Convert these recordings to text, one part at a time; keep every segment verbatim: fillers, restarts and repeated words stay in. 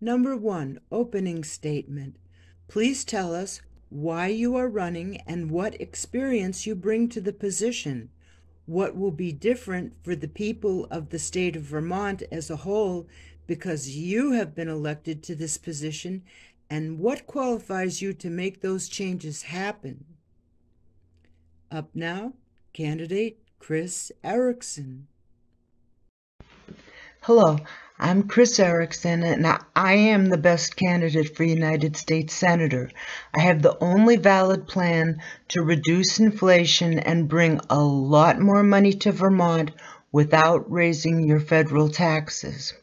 Number one, opening statement. Please tell us why you are running and what experience you bring to the position. What will be different for the people of the state of Vermont as a whole because you have been elected to this position, and what qualifies you to make those changes happen? Up now, candidate Cris Ericson. Hello, I'm Cris Ericson, and I am the best candidate for United States Senator. I have the only valid plan to reduce inflation and bring a lot more money to Vermont without raising your federal taxes.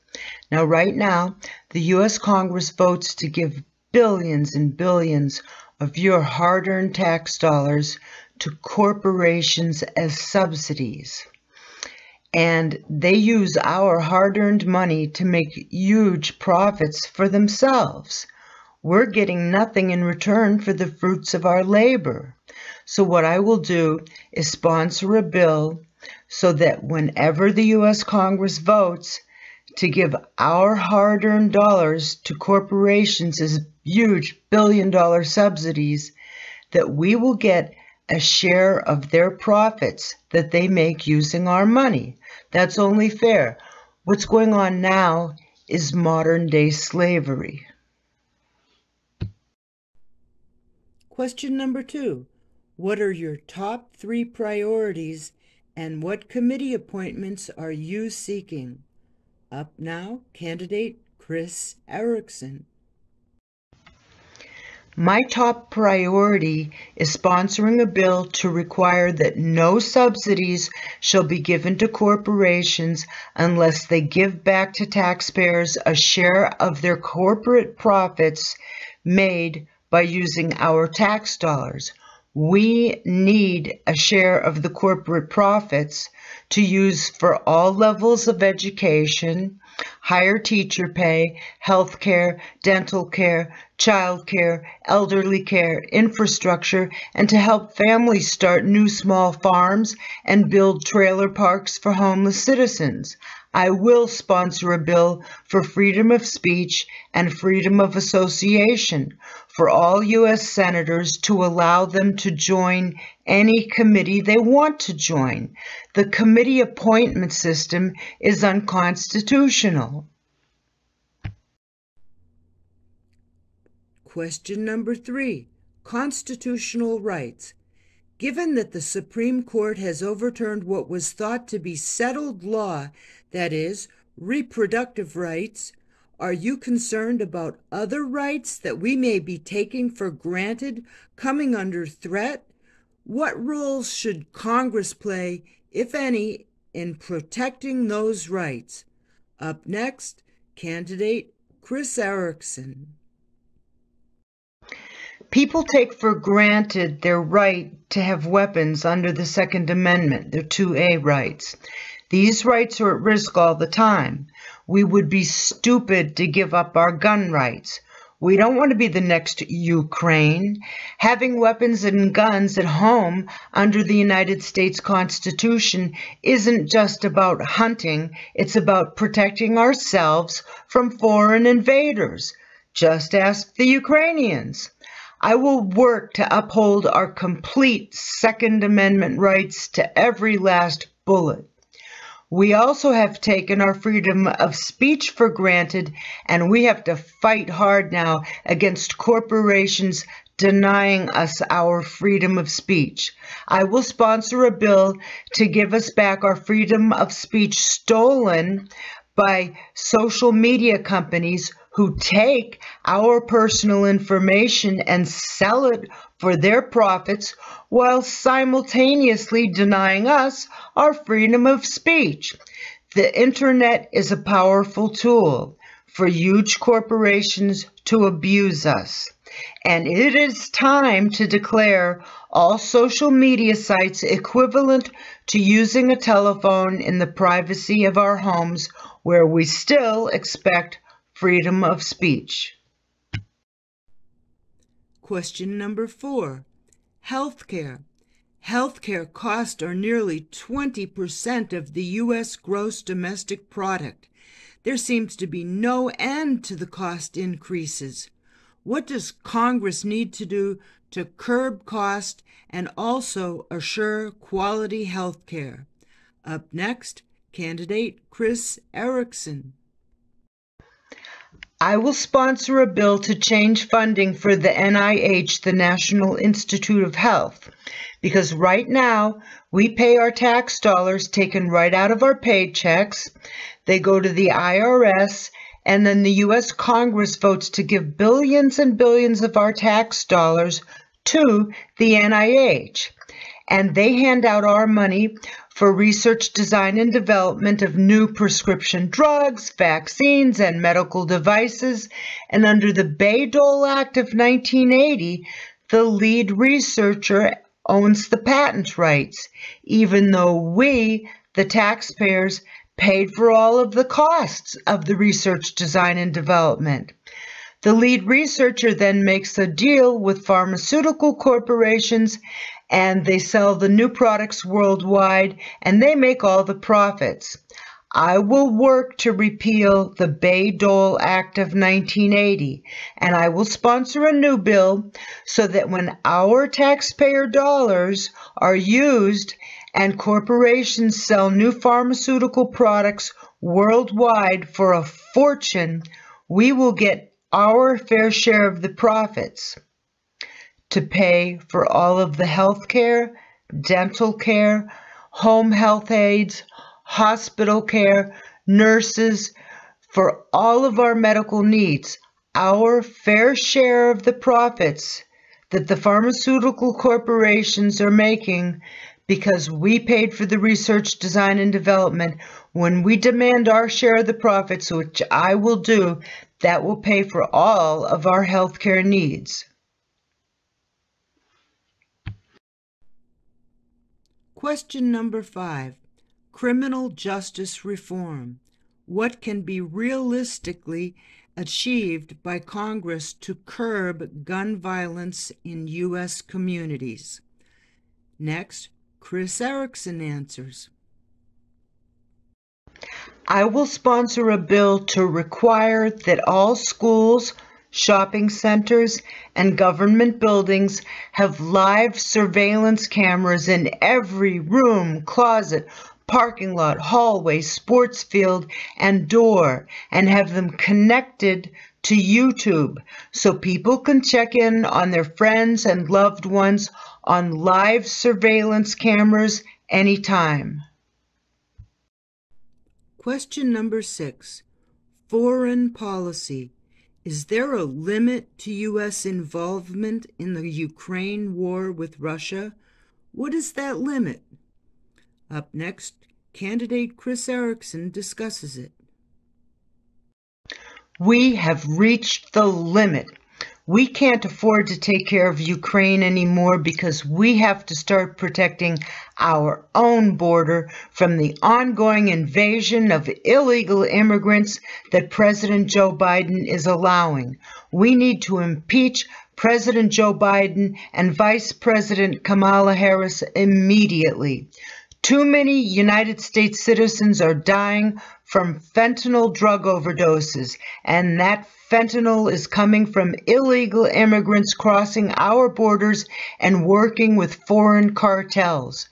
Now, right now, the U S Congress votes to give billions and billions of your hard-earned tax dollars to corporations as subsidies. And they use our hard-earned money to make huge profits for themselves. We're getting nothing in return for the fruits of our labor. So what I will do is sponsor a bill so that whenever the U S Congress votes to give our hard-earned dollars to corporations as huge billion-dollar subsidies, that we will get a share of their profits that they make using our money. That's only fair. What's going on now is modern-day slavery. Question number two. What are your top three priorities, and what committee appointments are you seeking? Up now, candidate Cris Ericson. My top priority is sponsoring a bill to require that no subsidies shall be given to corporations unless they give back to taxpayers a share of their corporate profits made by using our tax dollars. We need a share of the corporate profits to use for all levels of education, higher teacher pay, health care, dental care, child care, elderly care, infrastructure, and to help families start new small farms and build trailer parks for homeless citizens. I will sponsor a bill for freedom of speech and freedom of association for all U S senators to allow them to join any committee they want to join. The committee appointment system is unconstitutional. Question number three, constitutional rights. Given that the Supreme Court has overturned what was thought to be settled law, that is, reproductive rights, are you concerned about other rights that we may be taking for granted coming under threat? What role should Congress play, if any, in protecting those rights? Up next, candidate Cris Ericson. People take for granted their right to have weapons under the Second Amendment, their two A rights. These rights are at risk all the time. We would be stupid to give up our gun rights. We don't want to be the next Ukraine. Having weapons and guns at home under the United States Constitution isn't just about hunting. It's about protecting ourselves from foreign invaders. Just ask the Ukrainians. I will work to uphold our complete Second Amendment rights to every last bullet. We also have taken our freedom of speech for granted, and we have to fight hard now against corporations denying us our freedom of speech. I will sponsor a bill to give us back our freedom of speech stolen by social media companies who take our personal information and sell it for their profits while simultaneously denying us our freedom of speech. The internet is a powerful tool for huge corporations to abuse us. And it is time to declare all social media sites equivalent to using a telephone in the privacy of our homes, where we still expect freedom of speech. Question number four, healthcare. Healthcare costs are nearly twenty percent of the U S gross domestic product. There seems to be no end to the cost increases. What does Congress need to do to curb cost and also assure quality health care? Up next, candidate Cris Ericson. I will sponsor a bill to change funding for the N I H, the National Institute of Health, because right now we pay our tax dollars taken right out of our paychecks. They go to the I R S, and then the U S Congress votes to give billions and billions of our tax dollars to the N I H. And they hand out our money for research, design, and development of new prescription drugs, vaccines, and medical devices. And under the Bayh-Dole Act of nineteen eighty, the lead researcher owns the patent rights, even though we, the taxpayers, paid for all of the costs of the research, design, and development. The lead researcher then makes a deal with pharmaceutical corporations, and they sell the new products worldwide, and they make all the profits. I will work to repeal the Bayh-Dole Act of nineteen eighty, and I will sponsor a new bill so that when our taxpayer dollars are used and corporations sell new pharmaceutical products worldwide for a fortune, we will get our fair share of the profits to pay for all of the health care, dental care, home health aides, hospital care, nurses, for all of our medical needs. Our fair share of the profits that the pharmaceutical corporations are making, because we paid for the research, design, and development. When we demand our share of the profits, which I will do, that will pay for all of our health care needs. Question number five, criminal justice reform. What can be realistically achieved by Congress to curb gun violence in U S communities? Next, Cris Ericson answers. I will sponsor a bill to require that all schools, shopping centers, and government buildings have live surveillance cameras in every room, closet, parking lot, hallway, sports field, and door, and have them connected to YouTube so people can check in on their friends and loved ones on live surveillance cameras anytime. Question number six, foreign policy. Is there a limit to U S involvement in the Ukraine war with Russia? What is that limit? Up next, candidate Cris Ericson discusses it. We have reached the limit. We can't afford to take care of Ukraine anymore because we have to start protecting our own border from the ongoing invasion of illegal immigrants that President Joe Biden is allowing. We need to impeach President Joe Biden and Vice President Kamala Harris immediately. Too many United States citizens are dying from fentanyl drug overdoses, and that fentanyl is coming from illegal immigrants crossing our borders and working with foreign cartels.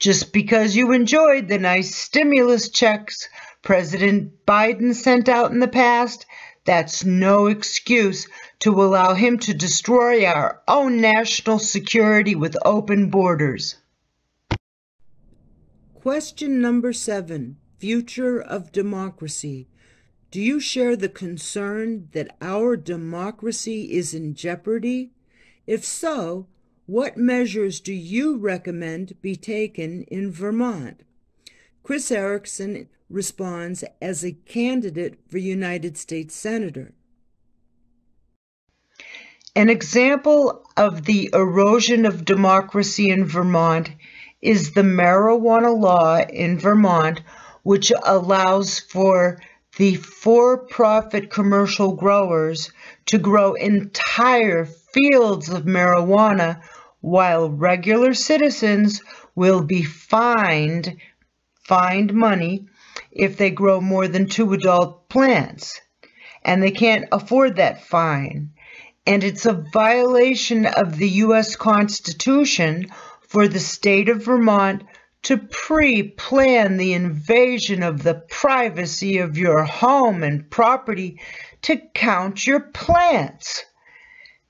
Just because you enjoyed the nice stimulus checks President Biden sent out in the past, that's no excuse to allow him to destroy our own national security with open borders. Question number seven, future of democracy. Do you share the concern that our democracy is in jeopardy? If so, what measures do you recommend be taken in Vermont? Cris Ericson responds as a candidate for United States Senator. An example of the erosion of democracy in Vermont is the marijuana law in Vermont, which allows for the for-profit commercial growers to grow entire fields of marijuana, while regular citizens will be fined, fined money if they grow more than two adult plants, and they can't afford that fine. And it's a violation of the U S Constitution for the state of Vermont to pre-plan the invasion of the privacy of your home and property to count your plants.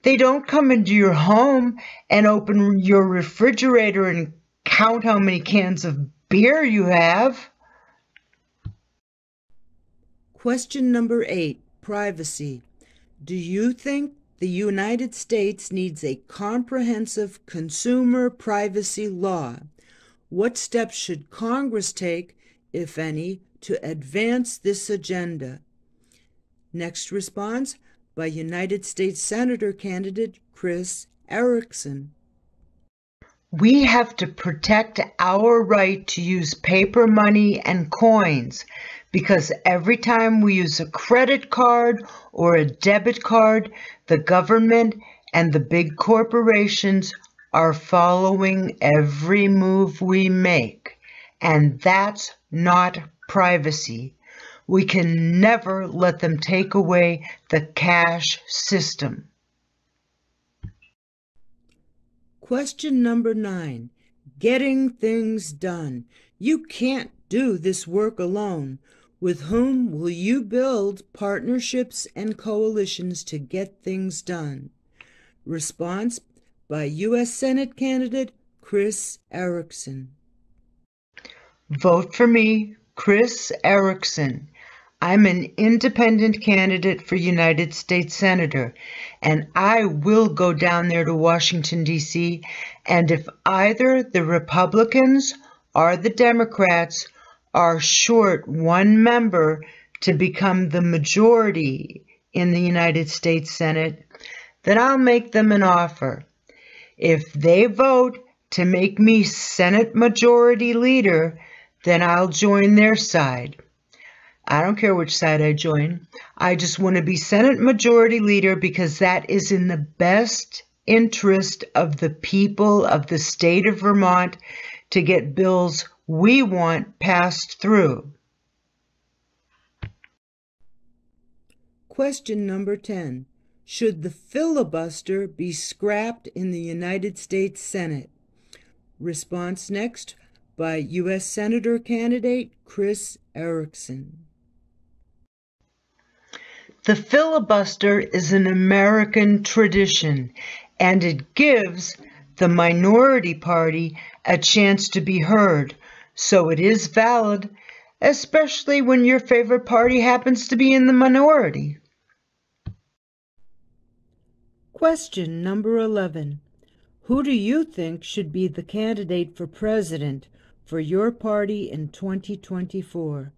They don't come into your home and open your refrigerator and count how many cans of beer you have. Question number eight, privacy. Do you think the United States needs a comprehensive consumer privacy law? What steps should Congress take, if any, to advance this agenda? Next response by United States Senator candidate Cris Ericson. We have to protect our right to use paper money and coins, because every time we use a credit card or a debit card, the government and the big corporations are following every move we make, and that's not privacy. We can never let them take away the cash system. Question number nine, getting things done. You can't do this work alone. With whom will you build partnerships and coalitions to get things done? Response by U S Senate candidate Cris Ericson. Vote for me, Cris Ericson. I'm an independent candidate for United States Senator, and I will go down there to Washington, D C, and if either the Republicans or the Democrats are short one member to become the majority in the United States Senate, then I'll make them an offer. If they vote to make me Senate Majority Leader, then I'll join their side. I don't care which side I join. I just want to be Senate Majority Leader because that is in the best interest of the people of the state of Vermont to get bills we want passed through. Question number ten. Should the filibuster be scrapped in the United States Senate? Response next by U S Senator candidate Cris Ericson. The filibuster is an American tradition, and it gives the minority party a chance to be heard, so it is valid, especially when your favorite party happens to be in the minority. Question number eleven. Who do you think should be the candidate for president for your party in twenty twenty-four?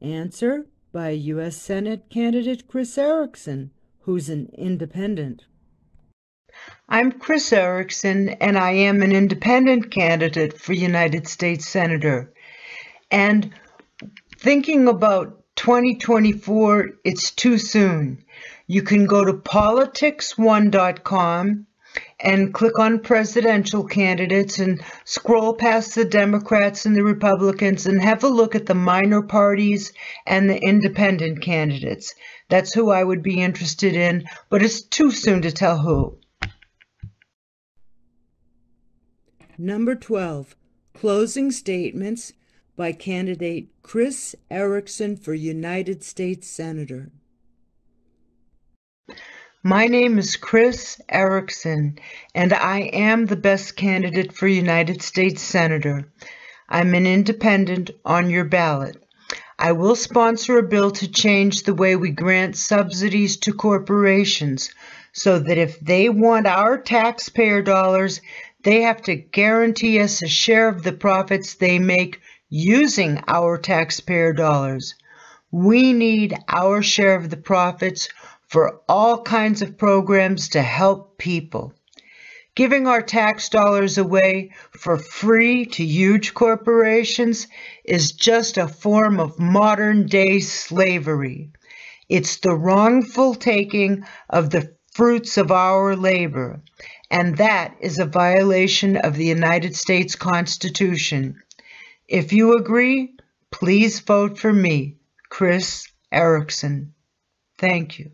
Answer by U S Senate candidate Cris Ericson, who's an independent. I'm Cris Ericson, and I am an independent candidate for United States Senator. And thinking about twenty twenty-four, it's too soon. You can go to politics one dot com and click on presidential candidates and scroll past the Democrats and the Republicans and have a look at the minor parties and the independent candidates. That's who I would be interested in, but it's too soon to tell who. Number twelve, closing statements by candidate Cris Ericson for United States Senator. My name is Cris Ericson, and I am the best candidate for United States Senator. I'm an independent on your ballot. I will sponsor a bill to change the way we grant subsidies to corporations so that if they want our taxpayer dollars, they have to guarantee us a share of the profits they make using our taxpayer dollars. We need our share of the profits for all kinds of programs to help people. Giving our tax dollars away for free to huge corporations is just a form of modern-day slavery. It's the wrongful taking of the fruits of our labor, and that is a violation of the United States Constitution. If you agree, Please vote for me, Cris Ericson. Thank you.